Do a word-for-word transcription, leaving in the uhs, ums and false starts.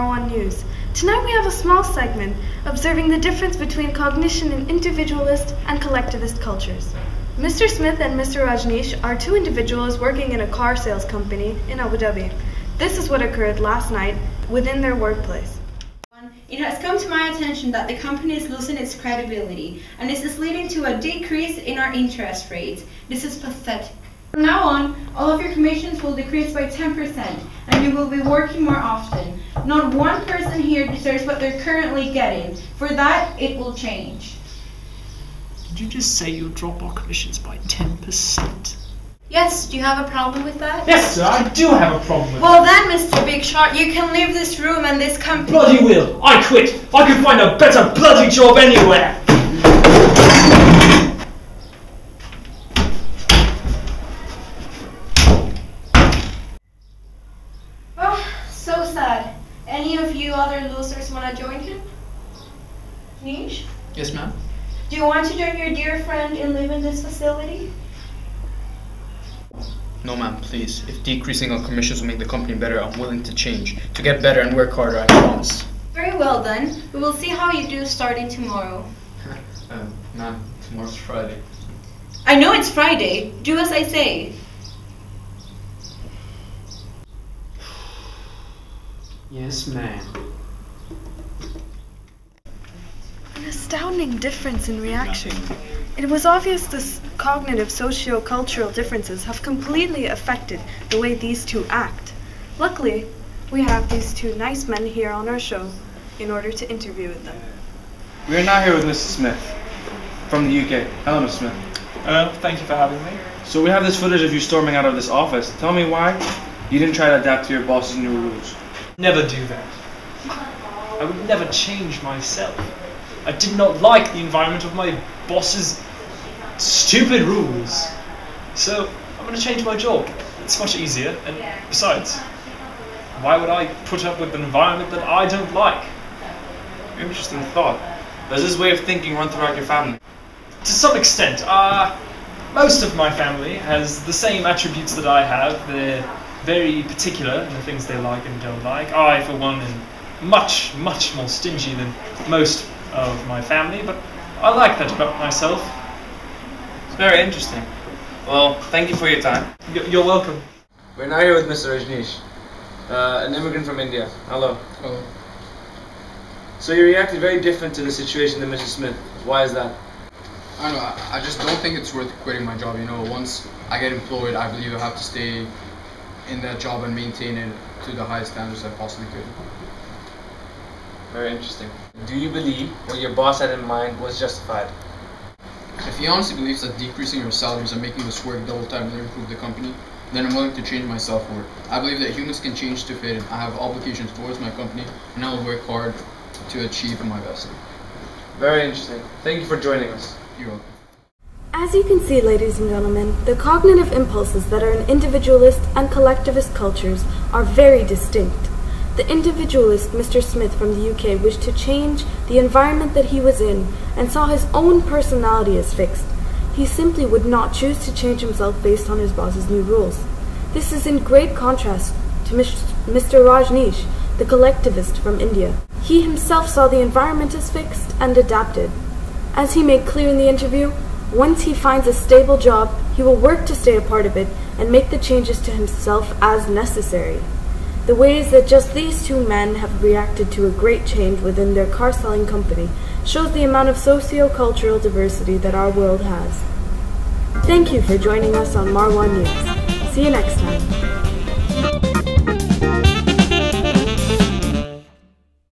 Marwan News. Tonight we have a small segment observing the difference between cognition in individualist and collectivist cultures. Mister Smith and Mister Rajneesh are two individuals working in a car sales company in Abu Dhabi. This is what occurred last night within their workplace. It has come to my attention that the company is losing its credibility, and this is leading to a decrease in our interest rates. This is pathetic. From now on, all of your commissions will decrease by ten percent, and you will be working more often. Not one person here deserves what they're currently getting. For that, it will change. Did you just say you drop our commissions by ten percent? Yes, do you have a problem with that? Yes, sir, I do have a problem with well, that. Well then, Mister Big Shot, you can leave this room and this company. Bloody will! I quit! I can find a better bloody job anywhere! So sad. Any of you other losers want to join him? Nish? Yes, ma'am. Do you want to join your dear friend and live in this facility? No, ma'am, please. If decreasing our commissions will make the company better, I'm willing to change. To get better and work harder, I promise. Very well, then. We will see how you do starting tomorrow. uh, ma'am, tomorrow's Friday. I know it's Friday. Do as I say. Yes, ma'am. An astounding difference in reaction. It was obvious this cognitive socio-cultural differences have completely affected the way these two act. Luckily, we have these two nice men here on our show in order to interview with them. We are now here with Mister Smith from the U K. Hello, Mister Smith. Hello, thank you for having me. So we have this footage of you storming out of this office. Tell me why you didn't try to adapt to your boss's new rules. Never do that. I would never change myself. I did not like the environment of my boss's stupid rules. So I'm going to change my job. It's much easier, and besides, why would I put up with an environment that I don't like? Interesting thought. Does this way of thinking run throughout your family? To some extent. Uh, most of my family has the same attributes that I have. They're very particular in the things they like and don't like. I, for one, am much, much more stingy than most of my family, but I like that about myself. It's very interesting. Well, thank you for your time. Y you're welcome. We're now here with Mister Rajneesh, uh, an immigrant from India. Hello. Hello. So you reacted very different to the situation than Mister Smith. Why is that? I don't know. I just don't think it's worth quitting my job. You know, once I get employed, I believe I have to stay in that job and maintain it to the highest standards I possibly could. Very interesting. Do you believe what your boss had in mind was justified? If he honestly believes that decreasing your salaries and making us work double time will improve the company, then I'm willing to change myself for it. I believe that humans can change to fit, and I have obligations towards my company, and I will work hard to achieve my best. Very interesting. Thank you for joining us. You're welcome. As you can see, ladies and gentlemen, the cognitive impulses that are in individualist and collectivist cultures are very distinct. The individualist Mister Smith from the U K wished to change the environment that he was in and saw his own personality as fixed. He simply would not choose to change himself based on his boss's new rules. This is in great contrast to Mister Rajneesh, the collectivist from India. He himself saw the environment as fixed and adapted. As he made clear in the interview, once he finds a stable job, he will work to stay a part of it and make the changes to himself as necessary. The ways that just these two men have reacted to a great change within their car-selling company shows the amount of socio-cultural diversity that our world has. Thank you for joining us on Marwan News. See you next time.